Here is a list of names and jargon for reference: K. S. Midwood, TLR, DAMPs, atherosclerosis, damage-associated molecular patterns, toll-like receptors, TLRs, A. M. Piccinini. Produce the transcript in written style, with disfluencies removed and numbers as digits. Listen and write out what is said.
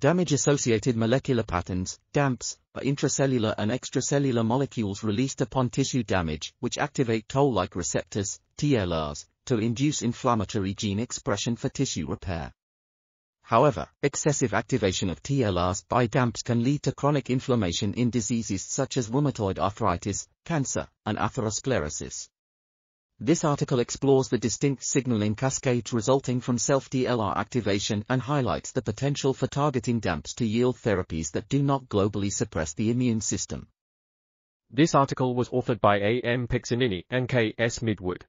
Damage-associated molecular patterns, DAMPs, are intracellular and extracellular molecules released upon tissue damage, which activate toll-like receptors, TLRs, to induce inflammatory gene expression for tissue repair. However, excessive activation of TLRs by DAMPs can lead to chronic inflammation in diseases such as rheumatoid arthritis, cancer, and atherosclerosis. This article explores the distinct signaling cascades resulting from self-TLR activation and highlights the potential for targeting DAMPs to yield therapies that do not globally suppress the immune system. This article was authored by A. M. Piccinini and K. S. Midwood.